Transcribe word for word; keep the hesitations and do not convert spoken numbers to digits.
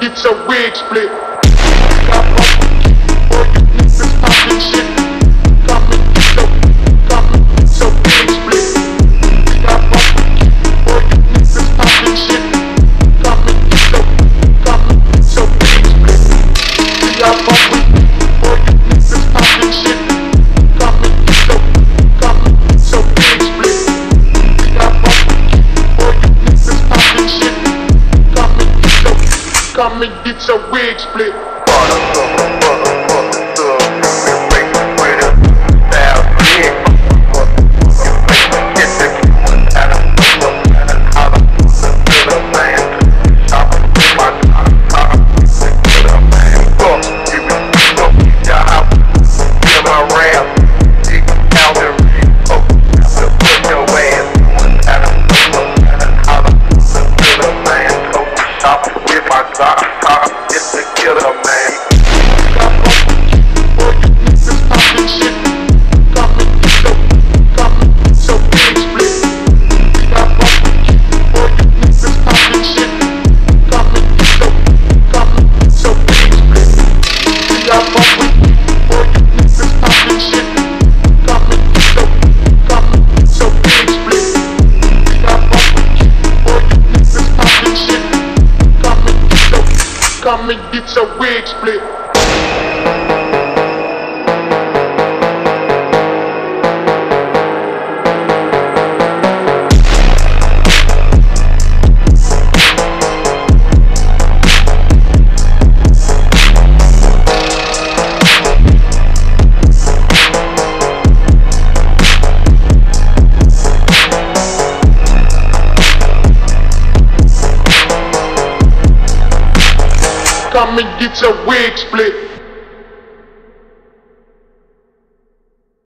get your wig split. Got my boy, you niggas poppin' shit. Come and get your, come and get your wig split. Got my boy, you niggas poppin' shit. Come and get your, come and get your wig split. Got my boy, you niggas poppin' shit. Come and get your, come and get your wig split. Got my boy, you niggas poppin' shit. Come and get your, come and get your wig split. Come and get your wig split. Come and get your wig split.